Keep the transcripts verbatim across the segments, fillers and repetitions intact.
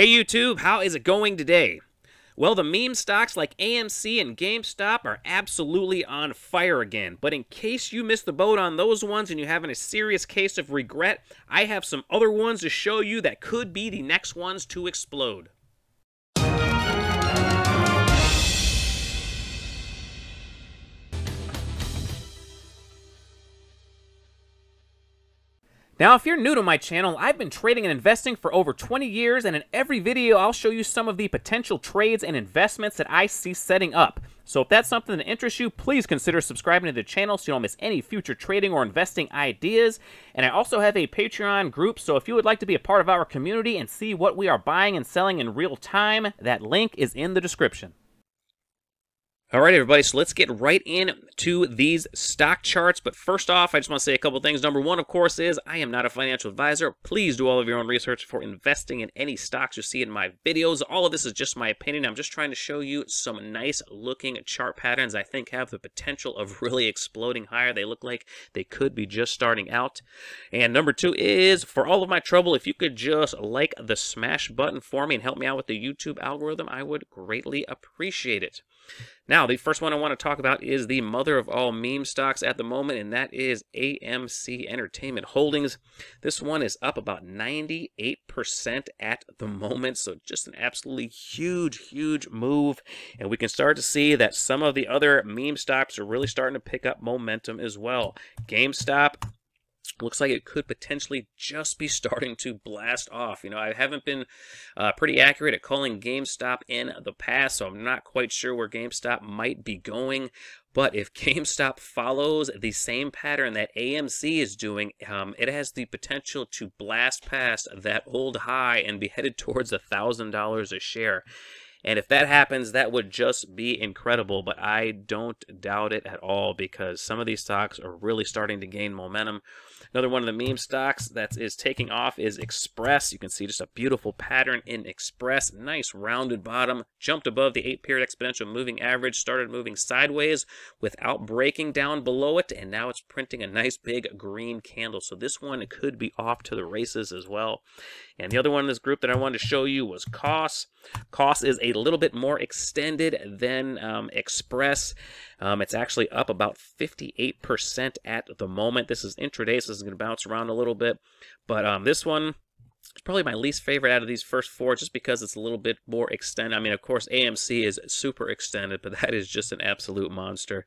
Hey YouTube, how is it going today? Well, the meme stocks like A M C and GameStop are absolutely on fire again. But in case you missed the boat on those ones and you're having a serious case of regret, I have some other ones to show you that could be the next ones to explode. Now, if you're new to my channel, I've been trading and investing for over twenty years, and in every video, I'll show you some of the potential trades and investments that I see setting up. So if that's something that interests you, please consider subscribing to the channel so you don't miss any future trading or investing ideas. And I also have a Patreon group, so if you would like to be a part of our community and see what we are buying and selling in real time, that link is in the description. All right, everybody, so let's get right into these stock charts. But first off, I just want to say a couple things. Number one, of course, is I am not a financial advisor. Please do all of your own research before investing in any stocks you see in my videos. All of this is just my opinion. I'm just trying to show you some nice-looking chart patterns I think have the potential of really exploding higher. They look like they could be just starting out. And number two is, for all of my trouble, if you could just like the smash button for me and help me out with the YouTube algorithm, I would greatly appreciate it. Now, the first one I want to talk about is the mother of all meme stocks at the moment, and that is A M C Entertainment Holdings. This one is up about ninety-eight percent at the moment, so just an absolutely huge, huge move. And we can start to see that some of the other meme stocks are really starting to pick up momentum as well. GameStop looks like it could potentially just be starting to blast off. You know, I haven't been uh, pretty accurate at calling GameStop in the past, so I'm not quite sure where GameStop might be going. But if GameStop follows the same pattern that A M C is doing, um, it has the potential to blast past that old high and be headed towards one thousand dollars a share. And if that happens, that would just be incredible, but I don't doubt it at all because some of these stocks are really starting to gain momentum. Another one of the meme stocks that is taking off is Express. You can see just a beautiful pattern in Express. Nice rounded bottom, jumped above the eight-period exponential moving average, started moving sideways without breaking down below it, and now it's printing a nice big green candle. So this one could be off to the races as well. And the other one in this group that I wanted to show you was Koss. Koss is a a little bit more extended than um, Express. Um, it's actually up about fifty-eight percent at the moment. This is intraday, so this is going to bounce around a little bit. But um, this one is probably my least favorite out of these first four just because it's a little bit more extended. I mean, of course, A M C is super extended, but that is just an absolute monster.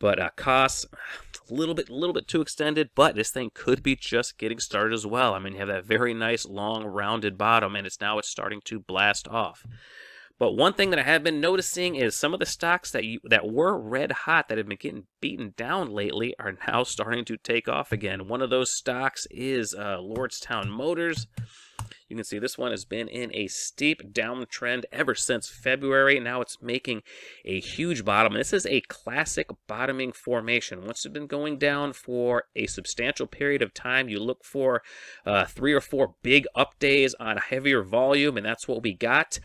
But uh, Koss, a little bit, little bit too extended, but this thing could be just getting started as well. I mean, you have that very nice, long, rounded bottom, and it's now it's starting to blast off. But one thing that I have been noticing is some of the stocks that you, that were red hot that have been getting beaten down lately are now starting to take off again. One of those stocks is uh, Lordstown Motors. You can see this one has been in a steep downtrend ever since February. Now it's making a huge bottom. And this is a classic bottoming formation. Once it's been going down for a substantial period of time, you look for uh, three or four big up days on heavier volume, and that's what we got.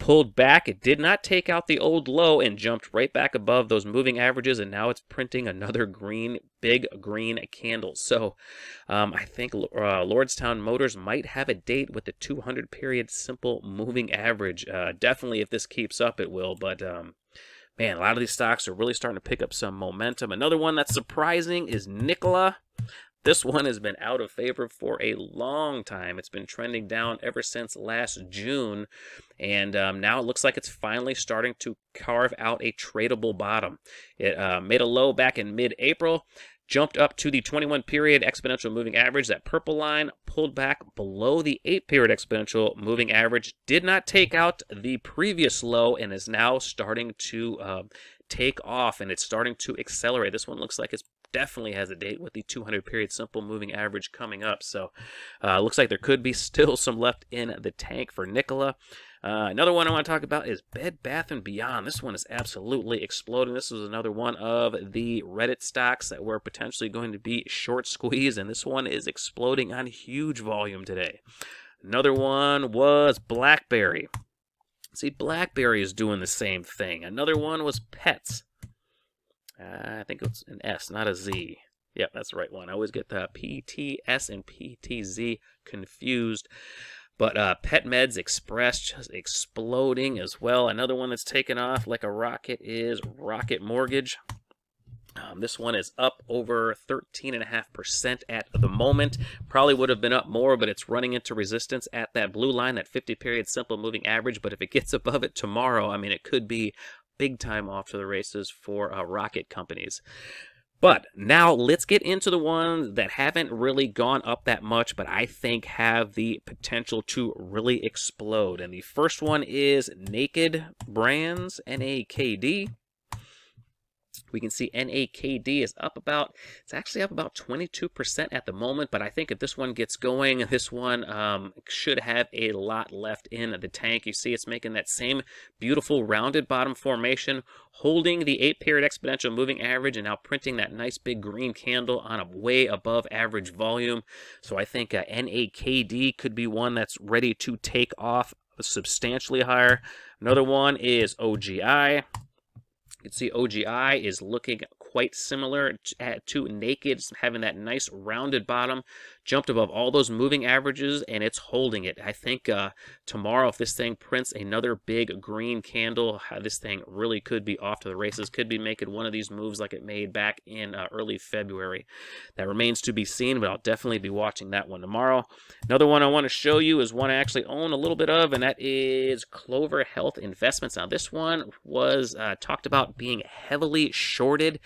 Pulled back, it did not take out the old low and jumped right back above those moving averages, and now it's printing another green, big green candle. So um, I think uh, Lordstown Motors might have a date with the two hundred period simple moving average. Uh, definitely if this keeps up, it will, but um, man, a lot of these stocks are really starting to pick up some momentum. Another one that's surprising is Nikola. This one has been out of favor for a long time. It's been trending down ever since last June, and um, now it looks like it's finally starting to carve out a tradable bottom. It uh, made a low back in mid-April, jumped up to the twenty-one period exponential moving average, that purple line, pulled back below the eight-period exponential moving average, did not take out the previous low, and is now starting to uh, take off, and it's starting to accelerate. This one looks like it's definitely has a date with the two hundred period simple moving average coming up. So uh, looks like there could be still some left in the tank for Nikola. Uh, another one I want to talk about is Bed Bath and Beyond. This one is absolutely exploding. This is another one of the Reddit stocks that were potentially going to be short squeeze, and this one is exploding on huge volume today. Another one was BlackBerry. See, BlackBerry is doing the same thing. Another one was Pets. Uh, I think it's an S, not a Z. Yep, that's the right one. I always get the P T S and P T Z confused. But uh, PetMeds Express just exploding as well. Another one that's taken off like a rocket is Rocket Mortgage. Um, this one is up over thirteen point five percent at the moment. Probably would have been up more, but it's running into resistance at that blue line, that fifty period simple moving average. But if it gets above it tomorrow, I mean, it could be big time off to the races for uh, rocket companies. But now let's get into the ones that haven't really gone up that much, but I think have the potential to really explode. And the first one is Naked Brands, N A K D. We can see N A K D is up about, it's actually up about twenty-two percent at the moment, but I think if this one gets going, this one um, should have a lot left in the tank. You see it's making that same beautiful rounded bottom formation, holding the eight period exponential moving average and now printing that nice big green candle on a way above average volume. So I think uh, N A K D could be one that's ready to take off substantially higher. Another one is O G I. You can see O G I is looking quite similar to Naked, having that nice rounded bottom, jumped above all those moving averages, and it's holding it. I think uh, tomorrow, if this thing prints another big green candle, this thing really could be off to the races, could be making one of these moves like it made back in uh, early February. That remains to be seen, but I'll definitely be watching that one tomorrow. Another one I want to show you is one I actually own a little bit of, and that is Clover Health Investments. Now, this one was uh, talked about being heavily shorted,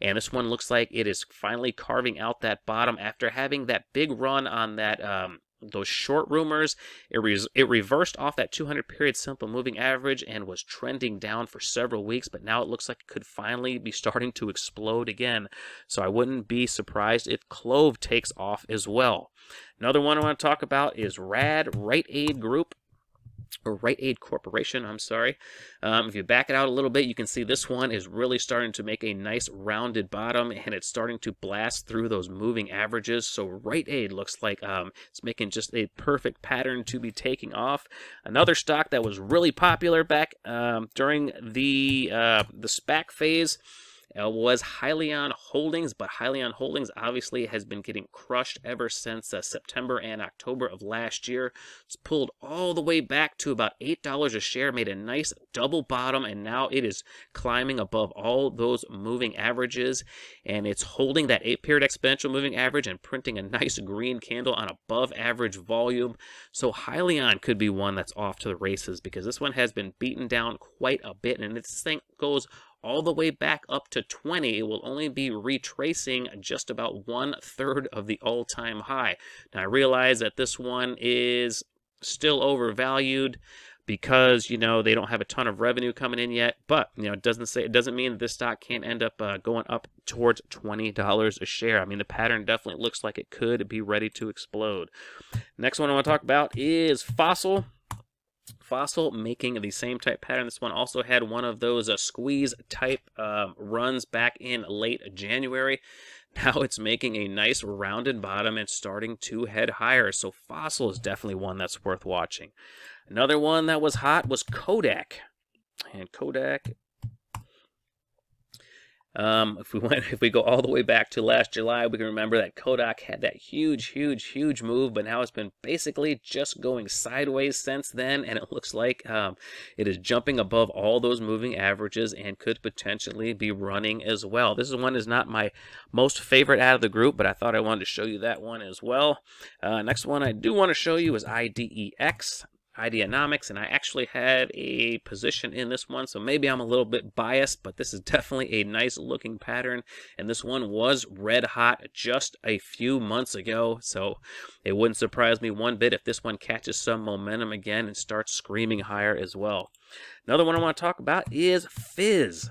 and this one looks like it is finally carving out that bottom after having that big run on that um those short rumors. It, re it reversed off that two hundred period simple moving average and was trending down for several weeks, but now it looks like it could finally be starting to explode again. So I wouldn't be surprised if Clove takes off as well. Another one I want to talk about is Rad Rite Aid Group. Or Rite Aid Corporation, I'm sorry. Um, if you back it out a little bit, you can see this one is really starting to make a nice rounded bottom, and it's starting to blast through those moving averages. So Rite Aid looks like um, it's making just a perfect pattern to be taking off. Another stock that was really popular back um, during the uh, the SPAC phase was Hyliion Holdings, but Hyliion Holdings obviously has been getting crushed ever since uh, September and October of last year. It's pulled all the way back to about eight dollars a share, made a nice double bottom, and now it is climbing above all those moving averages, and it's holding that eight period exponential moving average and printing a nice green candle on above average volume. So Hyliion could be one that's off to the races, because this one has been beaten down quite a bit, and this thing goes all the way back up to twenty, it will only be retracing just about one third of the all-time high. Now I realize that this one is still overvalued because, you know, they don't have a ton of revenue coming in yet, but, you know, it doesn't say, it doesn't mean that this stock can't end up uh, going up towards twenty dollars a share. I mean, the pattern definitely looks like it could be ready to explode. Next one I want to talk about is Fossil. Fossil making the same type pattern. This one also had one of those uh, squeeze type um, runs back in late January. Now it's making a nice rounded bottom and starting to head higher. So Fossil is definitely one that's worth watching. Another one that was hot was Kodak. And Kodak... Um, if we went, if we go all the way back to last July, we can remember that Kodak had that huge, huge, huge move, but now it's been basically just going sideways since then, and it looks like um, it is jumping above all those moving averages and could potentially be running as well. This one is not my most favorite out of the group, but I thought I wanted to show you that one as well. Uh, next one I do want to show you is I D E X. Ideanomics, and I actually had a position in this one, so maybe I'm a little bit biased, but this is definitely a nice looking pattern, and this one was red hot just a few months ago, so it wouldn't surprise me one bit if this one catches some momentum again and starts screaming higher as well. Another one I want to talk about is Fizz.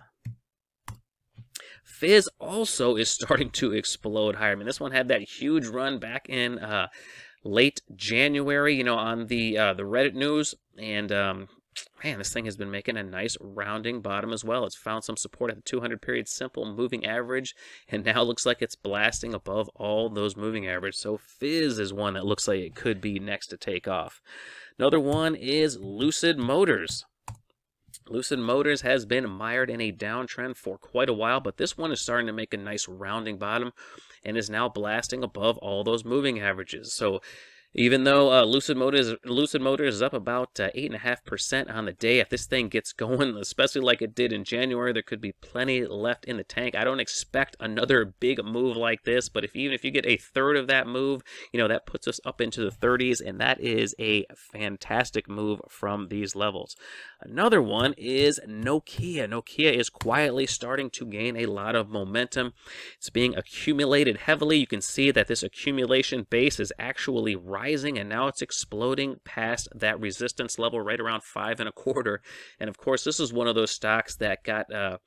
Fizz also is starting to explode higher. I mean, this one had that huge run back in uh late January, you know, on the uh, the Reddit news, and um, man, this thing has been making a nice rounding bottom as well. It's found some support at the two hundred period simple moving average, and now looks like it's blasting above all those moving averages. So Fizz is one that looks like it could be next to take off. Another one is Lucid Motors. Lucid Motors has been mired in a downtrend for quite a while, but this one is starting to make a nice rounding bottom and is now blasting above all those moving averages. So Even though uh, Lucid Motors Lucid Motors is up about uh, eight point five percent on the day, if this thing gets going, especially like it did in January, there could be plenty left in the tank. I don't expect another big move like this, but if even if you get a third of that move, you know, that puts us up into the thirties, and that is a fantastic move from these levels. Another one is Nokia. Nokia is quietly starting to gain a lot of momentum. It's being accumulated heavily. You can see that this accumulation base is actually rising. And now it's exploding past that resistance level right around five and a quarter. And of course, this is one of those stocks that got, uh,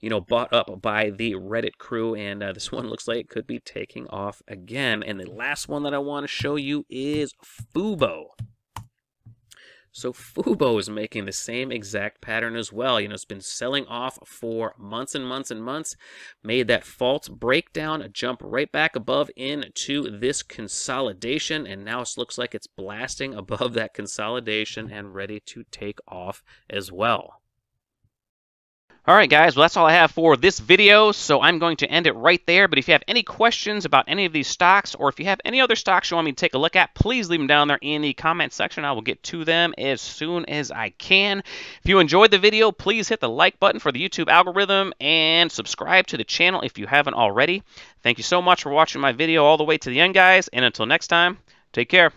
you know, bought up by the Reddit crew. And uh, this one looks like it could be taking off again. And the last one that I want to show you is Fubo. So Fubo is making the same exact pattern as well. You know, it's been selling off for months and months and months, made that false breakdown, jump right back above into this consolidation, and now it looks like it's blasting above that consolidation and ready to take off as well. All right, guys, well, that's all I have for this video, so I'm going to end it right there. But if you have any questions about any of these stocks, or if you have any other stocks you want me to take a look at, please leave them down there in the comment section. I will get to them as soon as I can. If you enjoyed the video, please hit the like button for the YouTube algorithm and subscribe to the channel if you haven't already. Thank you so much for watching my video all the way to the end, guys, and until next time, take care.